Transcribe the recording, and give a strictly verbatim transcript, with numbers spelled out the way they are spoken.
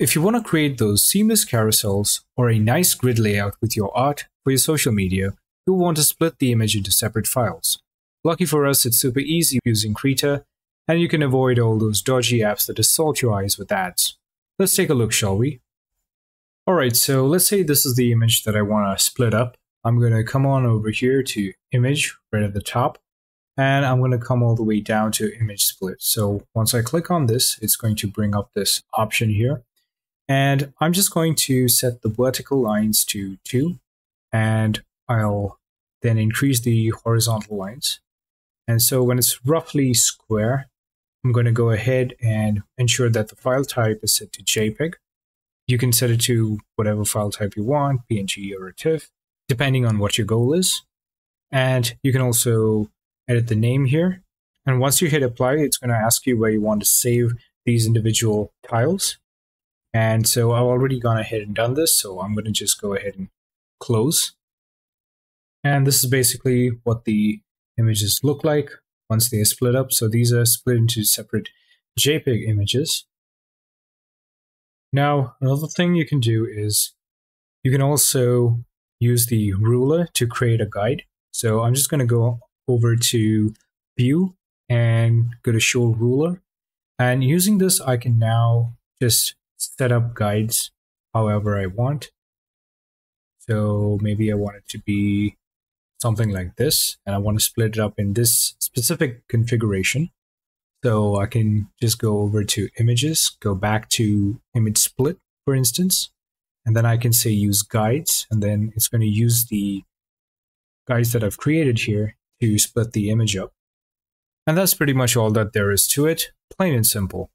If you want to create those seamless carousels or a nice grid layout with your art for your social media, you'll want to split the image into separate files. Lucky for us, it's super easy using Krita, and you can avoid all those dodgy apps that assault your eyes with ads. Let's take a look, shall we? Alright, so let's say this is the image that I want to split up. I'm going to come on over here to Image right at the top, and I'm going to come all the way down to Image Split. So once I click on this, it's going to bring up this option here. And I'm just going to set the vertical lines to two, and I'll then increase the horizontal lines. And so when it's roughly square, I'm going to go ahead and ensure that the file type is set to JPEG. You can set it to whatever file type you want, P N G or a TIFF, depending on what your goal is. And you can also edit the name here. And once you hit apply, it's going to ask you where you want to save these individual tiles. And so I've already gone ahead and done this, so I'm going to just go ahead and close. And this is basically what the images look like once they are split up. So these are split into separate JPEG images. Now, another thing you can do is you can also use the ruler to create a guide. So I'm just going to go over to View and go to Show Ruler. And using this, I can now just set up guides however I want. So maybe I want it to be something like this, and I want to split it up in this specific configuration. So I can just go over to Images, go back to Image Split, for instance, and then I can say Use Guides, and then it's going to use the guides that I've created here to split the image up. And that's pretty much all that there is to it, plain and simple.